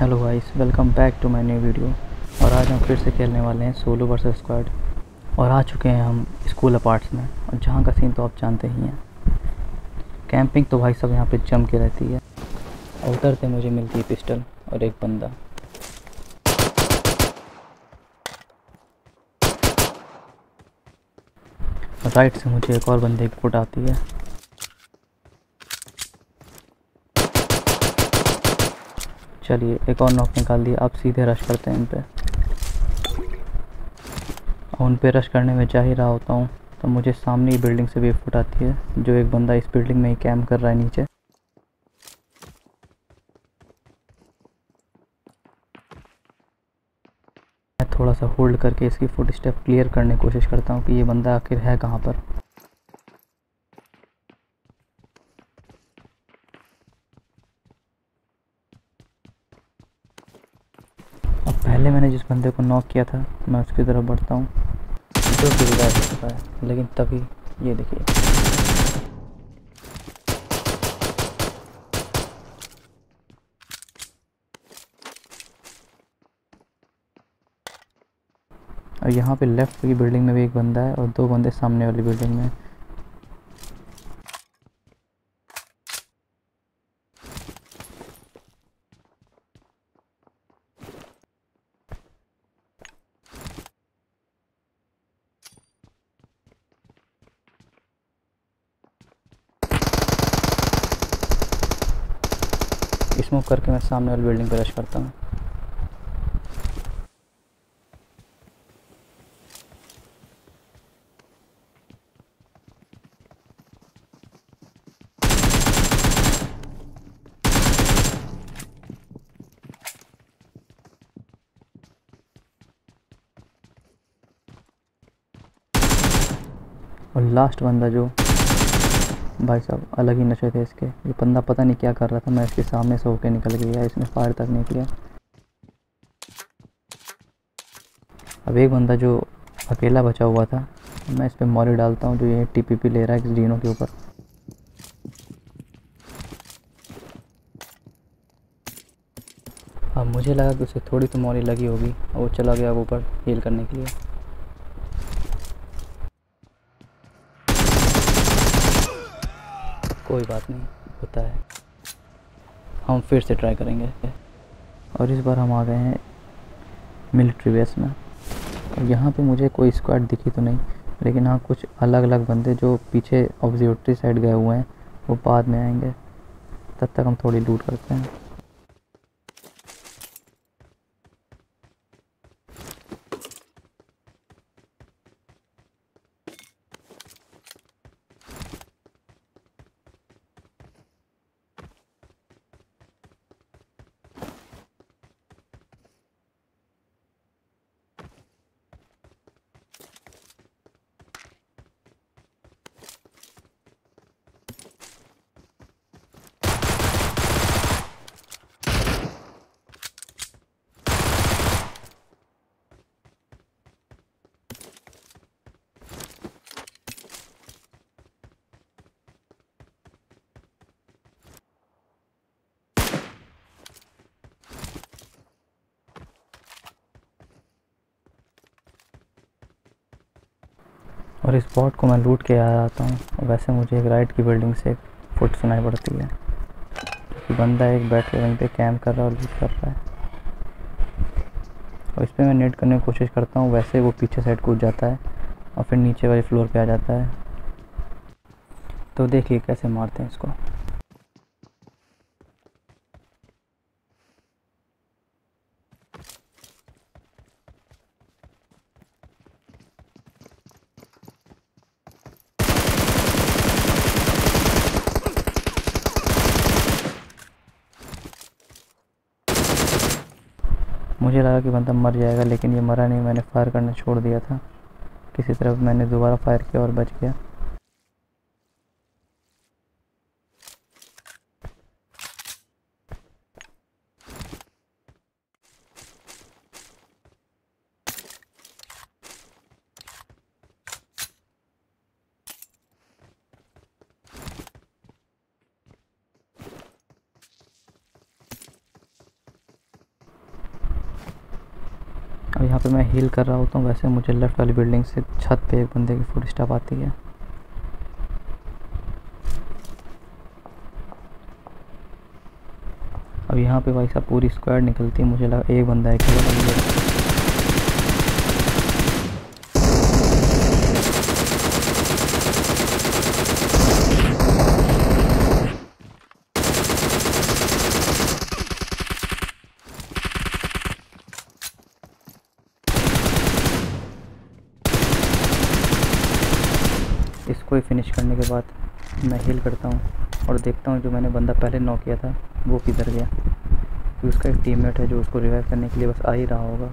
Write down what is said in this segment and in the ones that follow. Hello guys, welcome back to my new video. और आज हम फिर से खेलने वाले हैं सोलो वर्सेस स्क्वाड। और आ चुके हैं हम स्कूल अपार्ट्स में, और जहां का सीन तो आप जानते ही हैं। कैंपिंग तो भाई सब यहां पे जम के रहती है। और उतरते मुझे मिलती है पिस्टल और एक बंदा। राइट से मुझे एक और बंदे की गुट आती है। चलिए, एक और नॉक निकाल दिया। आप सीधे रश करते हैं इन पे। और उन पे रश करने में जा ही रहा होता हूँ तो मुझे सामने ही बिल्डिंग से वेव फुट आती है, जो एक बंदा इस बिल्डिंग में ही कैम्प कर रहा है नीचे। मैं थोड़ा सा होल्ड करके इसकी फुट स्टेप क्लियर करने की कोशिश करता हूँ कि ये बंदा आखिर है कहाँ पर। पहले मैंने जिस बंदे को नॉक किया था, मैं उसकी तरफ बढ़ता हूँ, जो गिरफ्तार हो चुका है। लेकिन तभी ये देखिए, और यहाँ पे लेफ्ट की बिल्डिंग में भी एक बंदा है और दो बंदे सामने वाली बिल्डिंग में। स्मोक करके मैं सामने वाली बिल्डिंग पर रश करता हूँ। और लास्ट बंदा, जो भाई साहब अलग ही नशे थे इसके। ये बंदा पता नहीं क्या कर रहा था, मैं इसके सामने से होके निकल गया। इसने फायर तक नहीं किया। अब एक बंदा जो अकेला बचा हुआ था, मैं इस पर मॉली डालता हूँ, जो ये टीपीपी ले रहा है इस डीनो के ऊपर। अब मुझे लगा कि उसे थोड़ी तो मॉली लगी होगी और वो चला गया ऊपर हील करने के लिए। कोई बात नहीं, होता है, हम फिर से ट्राई करेंगे। और इस बार हम आ गए हैं मिलिट्री बेस में। और यहाँ पे मुझे कोई स्क्वाड दिखी तो नहीं, लेकिन हाँ कुछ अलग अलग बंदे जो पीछे ऑब्जर्वेटरी साइड गए हुए हैं, वो बाद में आएंगे। तब तक हम थोड़ी लूट करते हैं। और इस बॉट को मैं लूट के आ जाता हूँ। वैसे मुझे एक राइट की बिल्डिंग से एक फुट सुनाई पड़ती है कि बंदा एक बैठ के वहीं पर कैम्प कर रहा है और लूट कर रहा है। और इस पर मैं नेट करने की कोशिश करता हूँ। वैसे वो पीछे साइड कूद जाता है और फिर नीचे वाले फ्लोर पे आ जाता है। तो देखिए कैसे मारते हैं इसको। मुझे लगा कि बंदा मर जाएगा, लेकिन ये मरा नहीं। मैंने फायर करना छोड़ दिया था। किसी तरफ मैंने दोबारा फायर किया और बच गया। यहाँ पे मैं हील कर रहा होता हूँ वैसे मुझे लेफ़्ट वाली बिल्डिंग से छत पे एक बंदे की फुटस्टेप आती है। अब यहाँ पे भाई साहब पूरी स्क्वायर निकलती है, मुझे लगा एक बंदा है। इसको ही फिनिश करने के बाद मैं हील करता हूँ और देखता हूँ जो मैंने बंदा पहले नॉक किया था वो किधर गया, तो उसका एक टीममेट है जो उसको रिवाइव करने के लिए बस आ ही रहा होगा।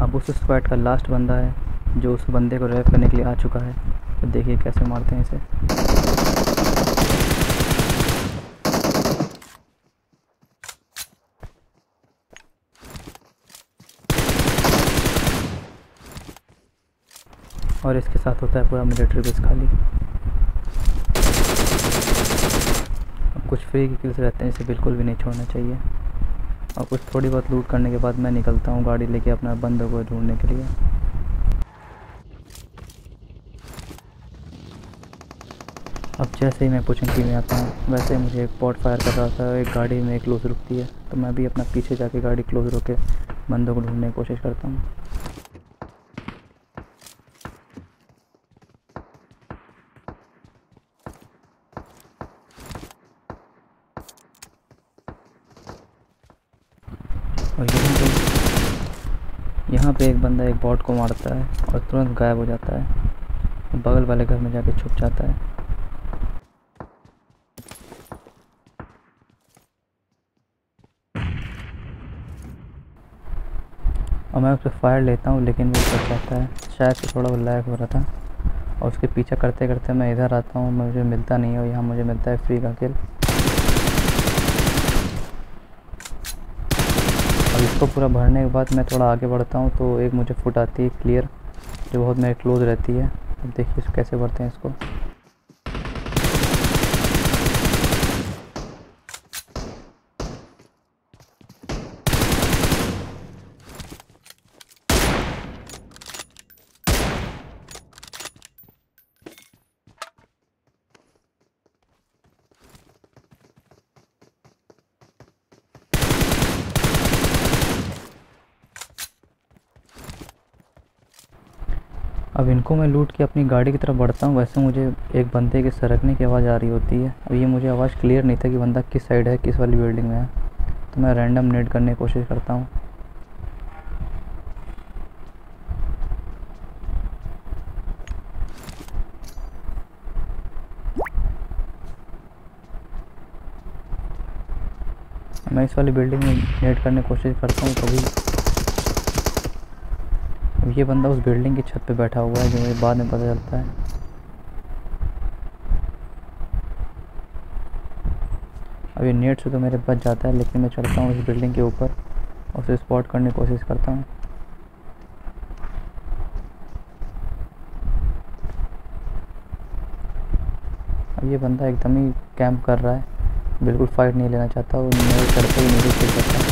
अब उस स्क्वाड का लास्ट बंदा है जो उस बंदे को रेप करने के लिए आ चुका है, तो देखिए कैसे मारते हैं इसे। और इसके साथ होता है पूरा मिलिट्री बेस खाली। अब कुछ फ्री की किल्स रहते हैं, इसे बिल्कुल भी नहीं छोड़ना चाहिए। और कुछ थोड़ी बहुत लूट करने के बाद मैं निकलता हूँ गाड़ी लेके अपना बंदों को ढूंढने के लिए। अब जैसे ही मैं पुचंकी में आता हूँ वैसे ही मुझे एक पॉट फायर कर रहा था, एक गाड़ी में क्लोज रुकती है, तो मैं भी अपना पीछे जाके गाड़ी क्लोज रोके बंदों को ढूंढने की कोशिश करता हूँ। और यहाँ पे एक बंदा एक बॉट को मारता है और तुरंत गायब हो जाता है, बगल वाले घर में जाके छुप जाता है। और मैं उस पर फायर लेता हूँ लेकिन वो बच जाता है, शायद थोड़ा वो लैग हो रहा था। और उसके पीछा करते करते मैं इधर आता हूँ, मुझे मिलता नहीं है, और यहाँ मुझे मिलता है फ्री का किल। इसको पूरा भरने के बाद मैं थोड़ा आगे बढ़ता हूँ तो एक मुझे फुट आती है क्लियर जो बहुत मेरे क्लोज रहती है। अब देखिए इसको कैसे भरते हैं इसको। अब इनको मैं लूट के अपनी गाड़ी की तरफ बढ़ता हूँ, वैसे मुझे एक बंदे के सरकने की आवाज़ आ रही होती है। अब ये मुझे आवाज़ क्लियर नहीं था कि बंदा किस साइड है, किस वाली बिल्डिंग में है, तो मैं रैंडम नेट करने की कोशिश करता हूँ। मैं इस वाली बिल्डिंग में नेट करने की कोशिश करता हूँ कभी। ये बंदा उस बिल्डिंग की छत पे बैठा हुआ है जो मुझे बाद में पता चलता है। अब ये नेट से तो मेरे बच जाता है लेकिन मैं चढ़ता हूँ इस बिल्डिंग के ऊपर और उसे स्पॉट करने की कोशिश करता हूँ। अब ये बंदा एकदम ही कैंप कर रहा है, बिल्कुल फाइट नहीं लेना चाहता, वो नेट करते ही नहीं खेल सकता।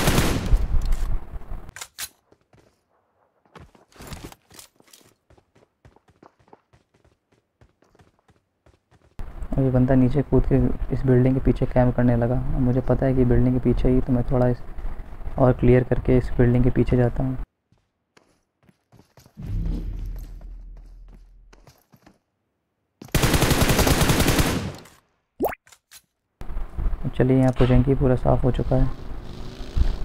ये बंदा नीचे कूद के इस बिल्डिंग के पीछे कैंप करने लगा, मुझे पता है कि बिल्डिंग के पीछे ही, तो मैं थोड़ा इस और क्लियर करके इस बिल्डिंग के पीछे जाता हूँ। चलिए यहाँ पुजंकी पूरा साफ़ हो चुका है।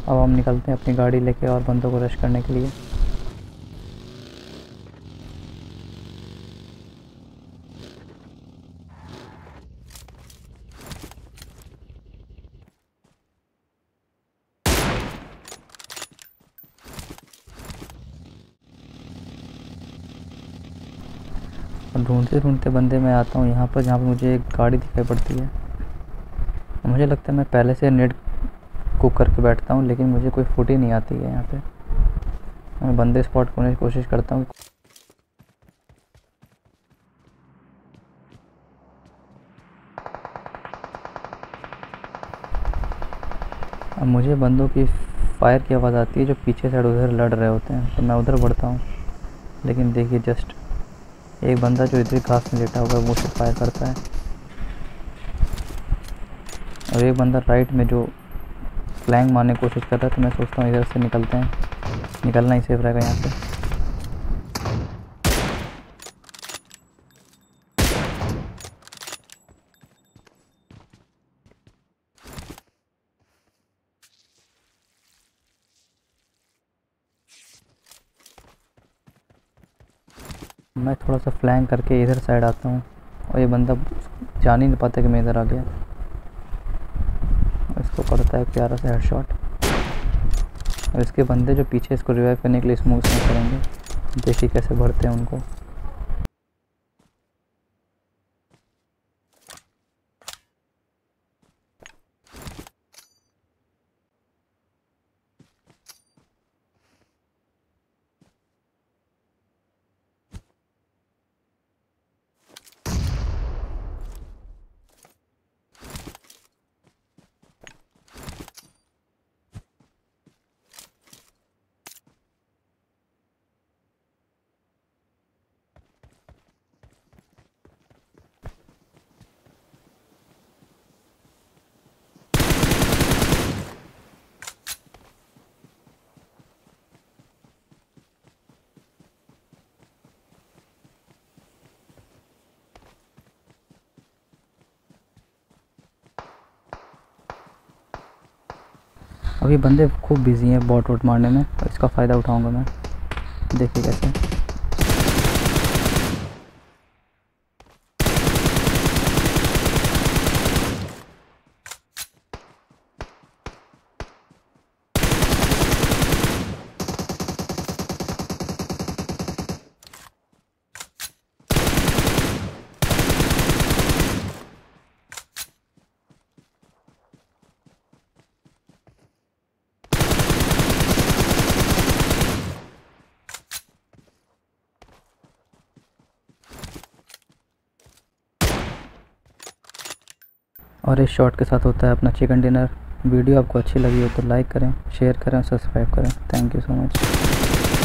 अब हम निकलते हैं अपनी गाड़ी लेके और बंदों को रश करने के लिए। ढूंढते ढूंढते बंदे मैं आता हूँ यहाँ पर, जहाँ पर मुझे एक गाड़ी दिखाई पड़ती है। मुझे लगता है मैं पहले से नेट कुक करके बैठता हूँ, लेकिन मुझे कोई फुट ही नहीं आती है यहाँ पे। मैं बंदे स्पॉट करने की कोशिश करता हूँ। अब मुझे बंदों की फायर की आवाज़ आती है जो पीछे साइड उधर लड़ रहे होते हैं, तो मैं उधर बढ़ता हूँ। लेकिन देखिए जस्ट एक बंदा जो इधर घास में लेटा हुआ है वो मुझसे फायर करता है, और एक बंदा राइट में जो फ्लैंग मारने की कोशिश करता है। तो मैं सोचता हूँ इधर से निकलते हैं, निकलना ही सेफ रहेगा यहाँ से। मैं थोड़ा सा फ्लैंग करके इधर साइड आता हूँ, और ये बंदा जान ही नहीं पाता कि मैं इधर आ गया। इसको पड़ता है प्यारा सा हेडशॉट, और इसके बंदे जो पीछे इसको रिवाइव करने के लिए स्मूथ नहीं करेंगे। देखिए कैसे भरते हैं उनको। अभी बंदे खूब बिजी हैं बॉट वोट मारने में, तो इसका फ़ायदा उठाऊंगा मैं। देखिए कैसे और इस शॉट के साथ होता है अपना चिकन डिनर। वीडियो आपको अच्छी लगी हो तो लाइक करें, शेयर करें और सब्सक्राइब करें। Thank you so much.